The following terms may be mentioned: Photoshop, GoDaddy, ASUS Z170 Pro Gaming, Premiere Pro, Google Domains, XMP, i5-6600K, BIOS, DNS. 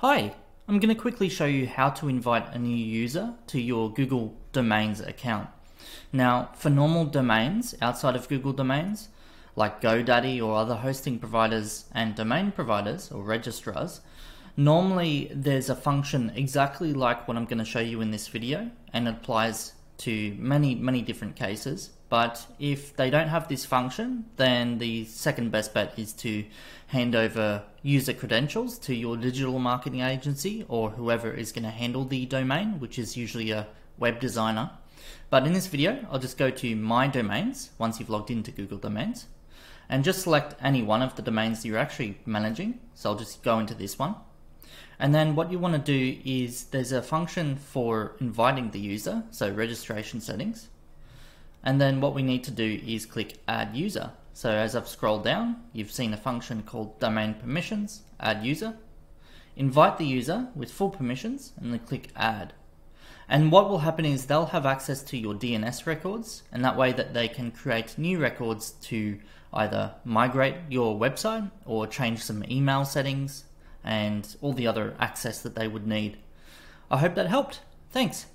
Hi, I'm going to quickly show you how to invite a new user to your Google Domains account. Now, for normal domains outside of Google Domains, like GoDaddy or other hosting providers and domain providers or registrars, normally there's a function exactly like what I'm going to show you in this video, and it applies to many different cases. But if they don't have this function, then the second best bet is to hand over user credentials to your digital marketing agency or whoever is going to handle the domain, which is usually a web designer. But in this video, I'll just go to My Domains once you've logged into Google Domains and just select any one of the domains you're actually managing. So I'll just go into this one. And then what you want to do is there's a function for inviting the user, so registration settings. And then what we need to do is click Add User. So as I've scrolled down, you've seen a function called Domain Permissions, Add User. Invite the user with full permissions and then click Add. And what will happen is they'll have access to your DNS records, and that way that they can create new records to either migrate your website or change some email settings and all the other access that they would need. I hope that helped. Thanks.